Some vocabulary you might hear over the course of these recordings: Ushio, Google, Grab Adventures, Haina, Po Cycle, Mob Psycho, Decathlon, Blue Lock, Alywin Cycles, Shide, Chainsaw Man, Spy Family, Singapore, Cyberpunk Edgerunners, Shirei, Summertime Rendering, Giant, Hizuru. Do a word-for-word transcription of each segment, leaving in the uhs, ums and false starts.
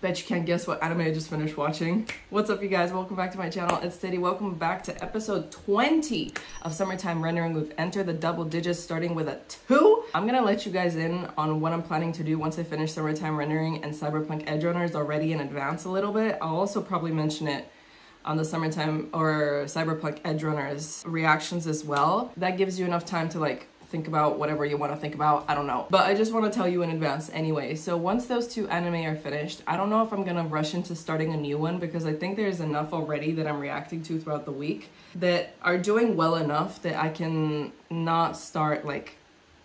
Bet you can't guess what anime I just finished watching. What's up, you guys? Welcome back to my channel. It's Diddy. Welcome back to episode twenty of Summertime Rendering. We've entered the double digits starting with a two. I'm gonna let you guys in on what I'm planning to do once I finish Summertime Rendering and Cyberpunk Edgerunners already in advance a little bit. I'll also probably mention it on the Summertime or Cyberpunk Edgerunners reactions as well. That gives you enough time to like think about whatever you want to think about, I don't know. But I just want to tell you in advance anyway. So once those two anime are finished, I don't know if I'm gonna rush into starting a new one because I think there's enough already that I'm reacting to throughout the week that are doing well enough that I can not start like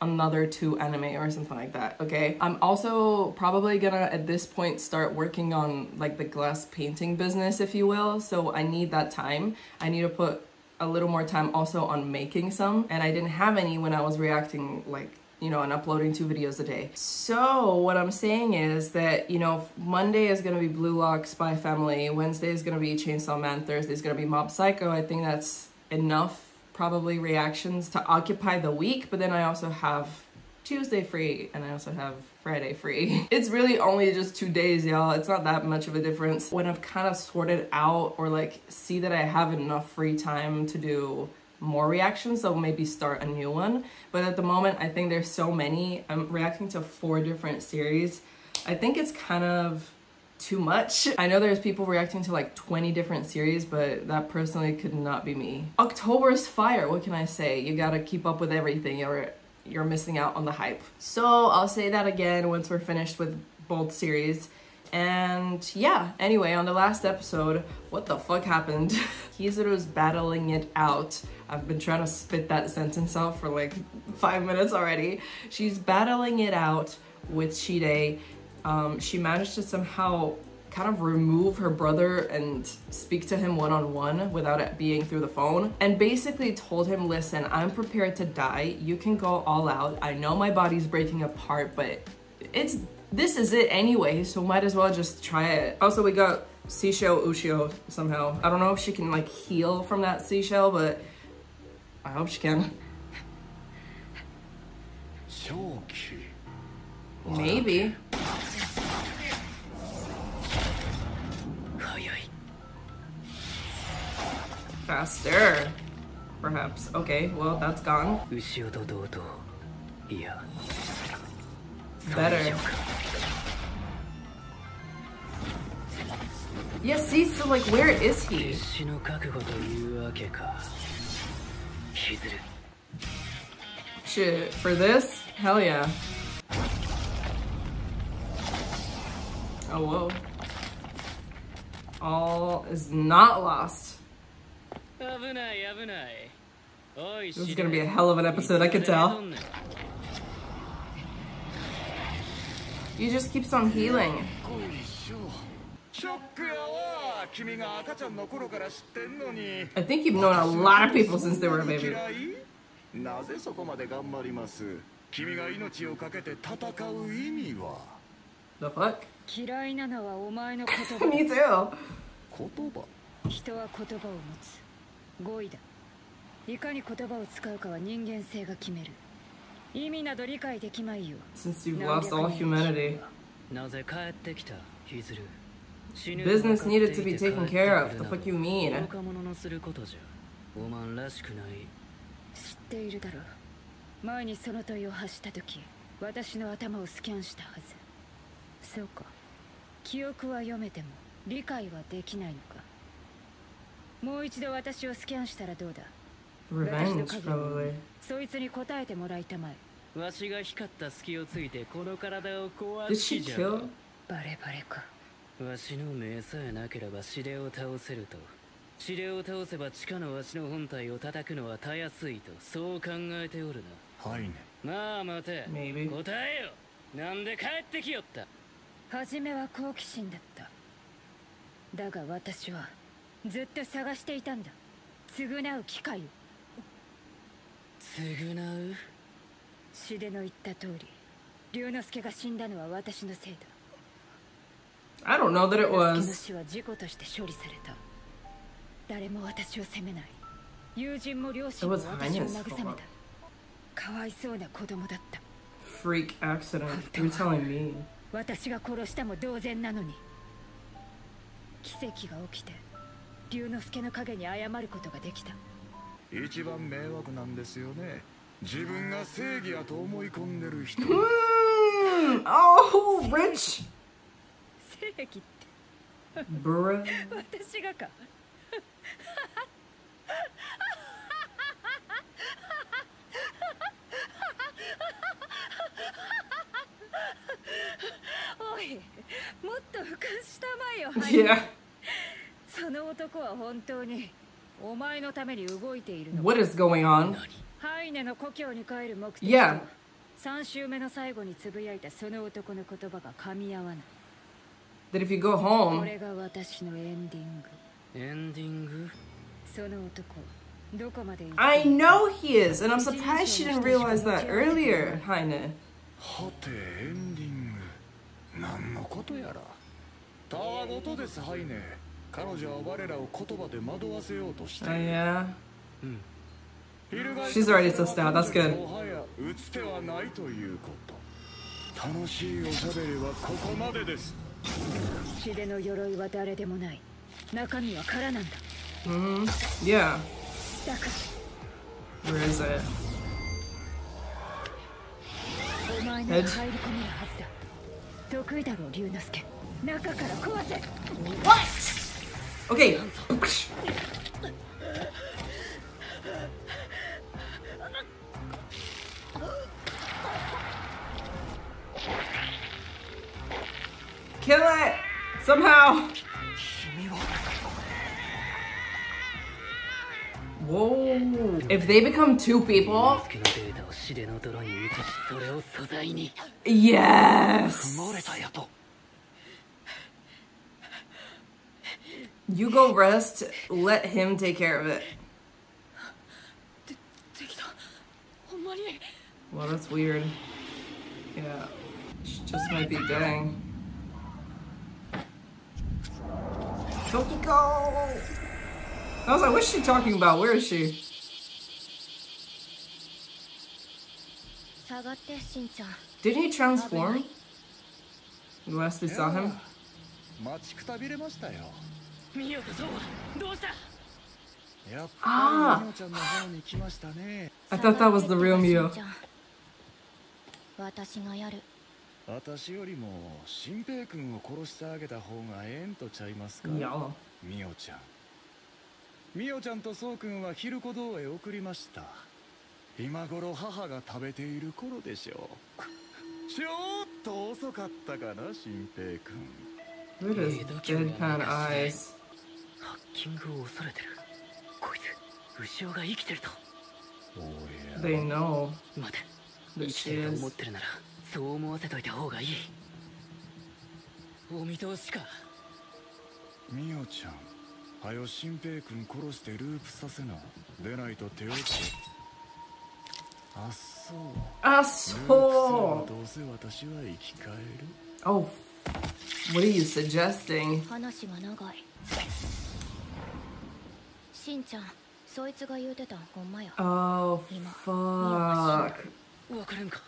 another two anime or something like that, okay? I'm also probably gonna, at this point, start working on like the glass painting business, if you will. So I need that time. I need to put a little more time also on making some, and I didn't have any when I was reacting, like, you know, and uploading two videos a day. So what I'm saying is that, you know, Monday is gonna be Blue Lock, Spy Family, Wednesday is gonna be Chainsaw Man, Thursday is gonna be Mob Psycho. I think that's enough probably reactions to occupy the week, but then I also have Tuesday free and I also have Friday free. It's really only just two days, y'all. It's not that much of a difference. When I've kind of sorted out or like see that I have enough free time to do more reactions, so maybe start a new one. But at the moment, I think there's so many. I'm reacting to four different series. I think it's kind of too much. I know there's people reacting to like twenty different series, but that personally could not be me. October's fire, what can I say? You gotta keep up with everything. You're you're missing out on the hype. So I'll say that again once we're finished with both series. And yeah, anyway, on the last episode, what the fuck happened? Kizaru's battling it out. I've been trying to spit that sentence out for like five minutes already. She's battling it out with Shirei. Um, she managed to somehow kind of remove her brother and speak to him one-on-one without it being through the phone, and basically told him, listen, I'm prepared to die. You can go all out. I know my body's breaking apart, but it's this is it anyway, so might as well just try it. Also, we got Seashell Ushio somehow. I don't know if she can like heal from that seashell, but I hope she can. Maybe. Faster, perhaps. Okay, well, that's gone. Better. Yeah, see, so like, where is he? Shit, for this? Hell yeah. Oh, whoa. All is not lost. This is gonna be a hell of an episode, I could tell. He just keeps on healing. I think you've known a lot of people since they were a baby. The fuck? Me too. Since you've lost all humanity, business needed to be taken care of. The fuck you mean? Revenge, probably. Did she kill? Maybe. I don't know that it was. It was Heine's fault. Freak accident. You're telling me. 奇跡が起きて龍之介の影に謝ることができた。一番迷惑なんですよね。自分が正義だと思い込んでる人。Oh, rich. 正義って。私がか。おい、もっと俯瞰したまえよ。いや。その男は本当にお前のために動いているの。What is going on? ハイネの故郷に帰る目的。Yeah. 三週目の最後につぶやいたその男の言葉が噛み合わない。That if you go home. これが私のエンディング。エンディング？その男。I know he is, and I'm surprised she didn't realize that earlier, Haine. Oh, yeah. She's already sussed out, that's good. Mm-hmm. Yeah. Where is it? Edge? What? Okay. Kill it! Somehow! Whoa. If they become two people. Yes. You go rest, let him take care of it. Well, that's weird. Yeah. She just might be dying. Tokiko! I was like, what's she talking about? Where is she? Did he transform? Last we saw him? Ah! I thought that was the real Mew. Y'all. ミオちゃんとソウ君は昼小堂へ送りました。今頃母が食べている頃でしょう。ちょっと遅かったかな、新平君。What is deadpan eyes? ハッキングを恐れてる。こいつ、牛尾が生きてると。They know. 待て。生きてると思ってるなら、そう思わせといた方がいい。お見通しか。ミオちゃん。 はよ新平君殺してループさせな。出ないと手を。あっそう。あっそう。どうせ私は生き返る。Oh, what are you suggesting? 話が長い。しんちゃん、そいつが言うてたほんまや。Oh, fuck. わかるんか。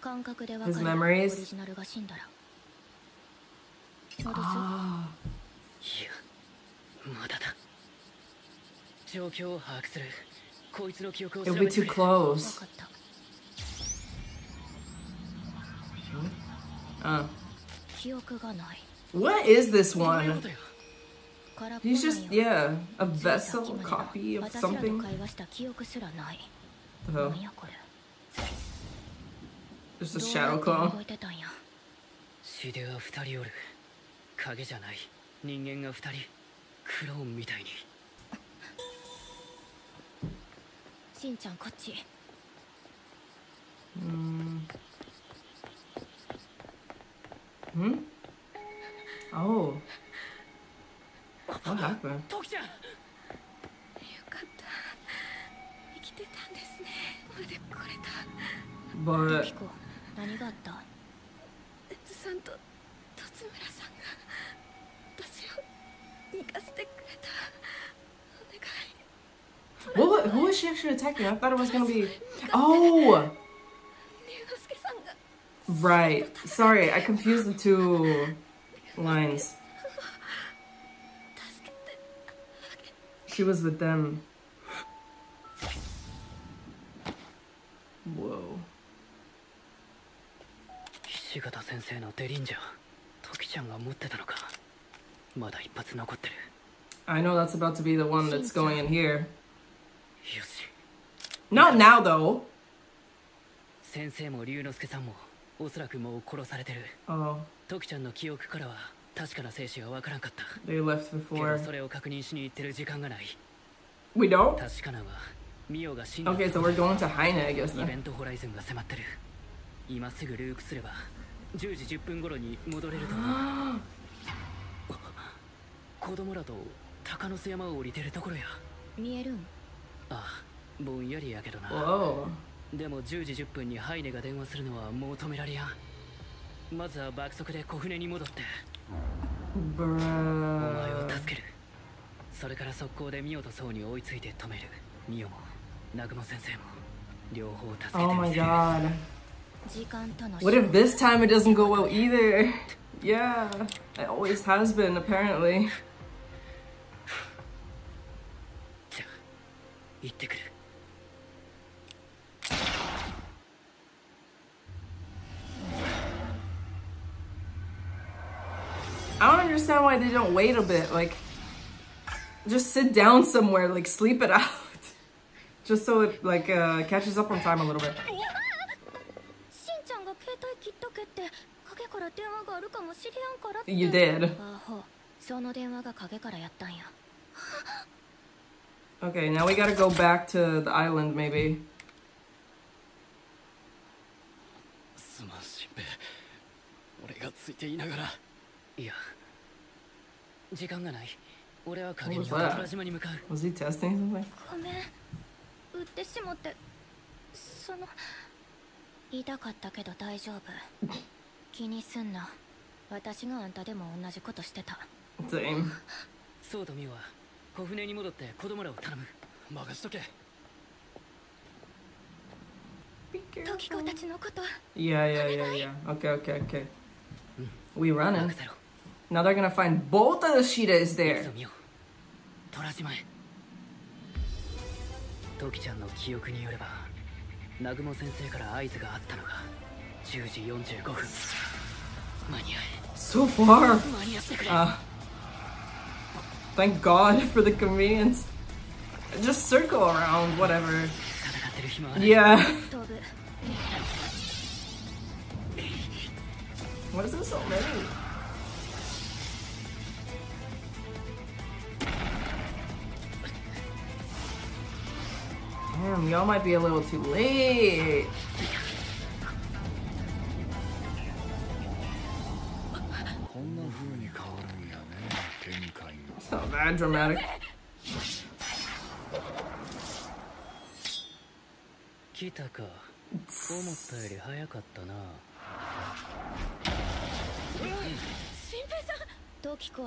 感覚でわかる。His memories. オリジナルが死んだら。ああ。いや。 It'll be too close. Uh. What is this one? He's just, yeah, a vessel copy of something. The hell? Just a shadow clone. Mm. Hmm? Oh. What happened? But... What, who was she actually attacking? I thought it was gonna be. Oh! Right. Sorry, I confused the two lines. she was with them. Whoa. I know that's about to be the one that's going in here. Not now, though. Oh. They left before. We don't? Okay, so we're going to Haina, I guess, then. Whoa. Bruh. Oh my god. What if this time it doesn't go well either? Yeah, it always has been, apparently. I don't understand why they don't wait a bit, like, just sit down somewhere, like, sleep it out. Just so it, like, uh, catches up on time a little bit. You did. Okay, now we gotta go back to the island, maybe. What was that? Was he testing something? Damn. Yeah, yeah, yeah, yeah. Okay, okay, okay. We running. Now they're gonna find both of the Shidas there. So far! Uh, thank God for the convenience. Just circle around, whatever. Yeah. What is this so many? Damn, y'all might be a little too late. It's not that dramatic.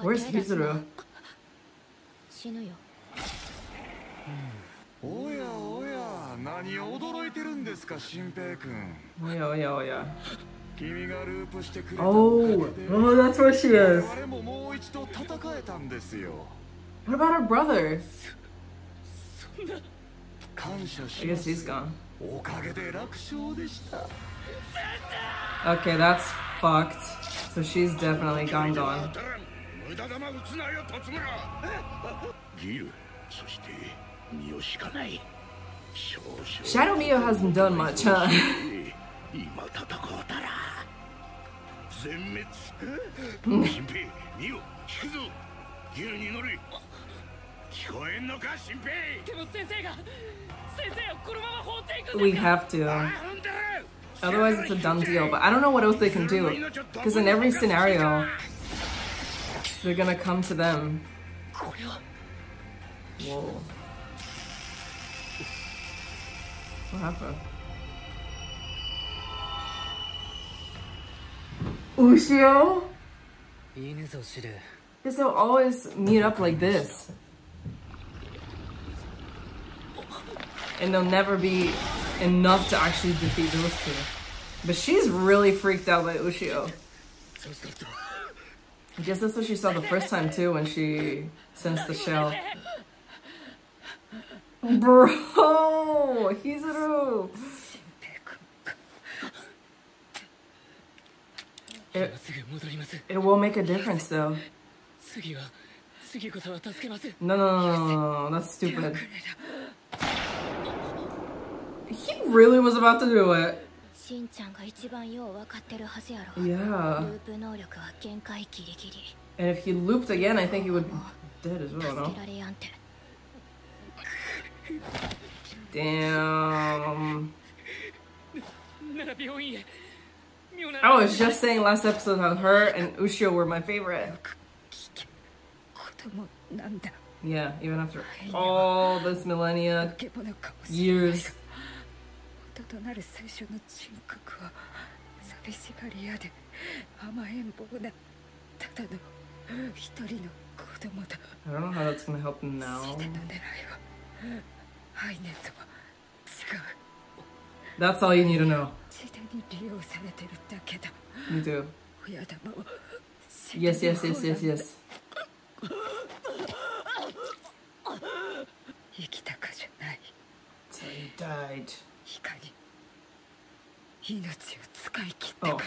Where's Hizuru? Oh yeah, oh yeah. Oh, oh, that's where she is. What about her brother? I guess he's gone. Okay, that's fucked. So she's definitely gone, gone. Shadow Mio hasn't done much, huh? We have to. Otherwise it's a done deal, but I don't know what else they can do. Because in every scenario, they're gonna come to them. Whoa. What happened? Ushio? Because they'll always meet up like this. And they'll never be enough to actually defeat those two. But she's really freaked out by Ushio. I guess that's what she saw the first time too when she sensed the shell. Bro, he's a roof. It, it will make a difference though. No, no, no, no, no, that's stupid. He really was about to do it. Yeah. And if he looped again, I think he would be dead as well, no? Damn. I was just saying last episode how her and Ushio were my favorite. Yeah, even after all this millennia, years. I don't know how that's gonna help him now. That's all you need to know. You do. Yes, yes, yes, yes, yes. So he died. Oh.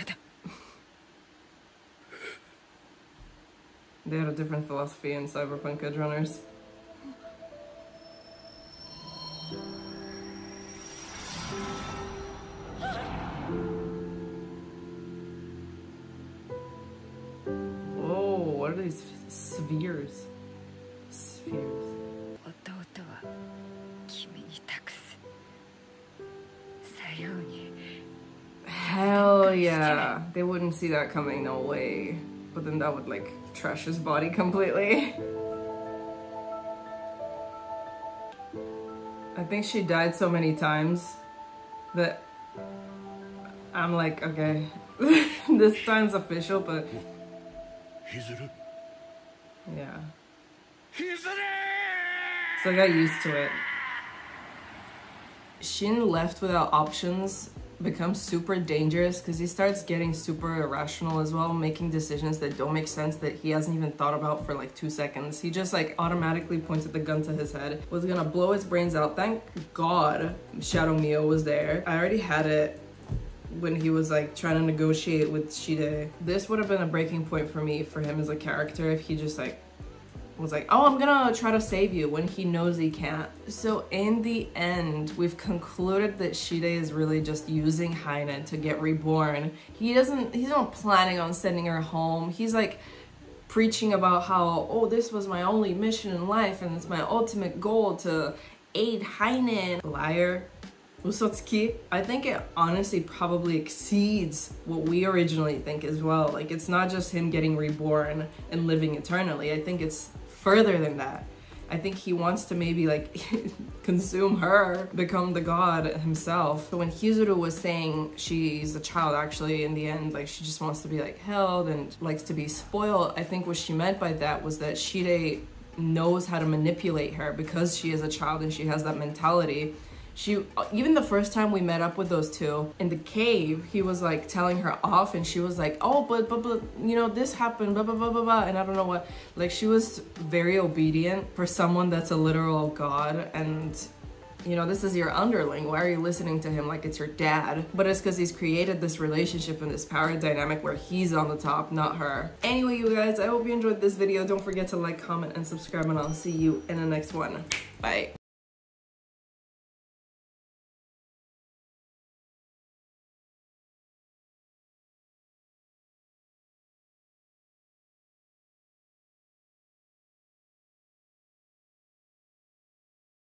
They had a different philosophy in Cyberpunk Edgerunners. Oh, what are these spheres? Spheres. Hell yeah. They wouldn't see that coming, no way. But then that would like trash his body completely. I think she died so many times that I'm like, okay, this time's official, but yeah. So I got used to it. Shin left without options becomes super dangerous because he starts getting super irrational as well, making decisions that don't make sense that he hasn't even thought about for like two seconds. He just like automatically pointed the gun to his head, was gonna blow his brains out. Thank God Shadow Mio was there. I already had it when he was like trying to negotiate with Shide. This would have been a breaking point for me, for him as a character, if he just like was like, oh, I'm gonna try to save you when he knows he can't. So in the end, we've concluded that Shide is really just using Haina to get reborn. He doesn't, he's not planning on sending her home. He's like preaching about how, oh, this was my only mission in life and it's my ultimate goal to aid Haina. Liar. Usotsuki. I think it honestly probably exceeds what we originally think as well. Like, it's not just him getting reborn and living eternally. I think it's further than that. I think he wants to maybe like consume her, become the god himself. So when Hizuru was saying she's a child actually in the end, like she just wants to be like held and likes to be spoiled, I think what she meant by that was that Shide knows how to manipulate her because she is a child and she has that mentality. She, even the first time we met up with those two in the cave, he was like telling her off and she was like, oh, but, but, but, you know, this happened, blah, blah, blah, blah, blah, and I don't know what. Like, she was very obedient for someone that's a literal god, and, you know, this is your underling. Why are you listening to him like it's your dad? But it's because he's created this relationship and this power dynamic where he's on the top, not her. Anyway, you guys, I hope you enjoyed this video. Don't forget to like, comment, and subscribe, and I'll see you in the next one. Bye.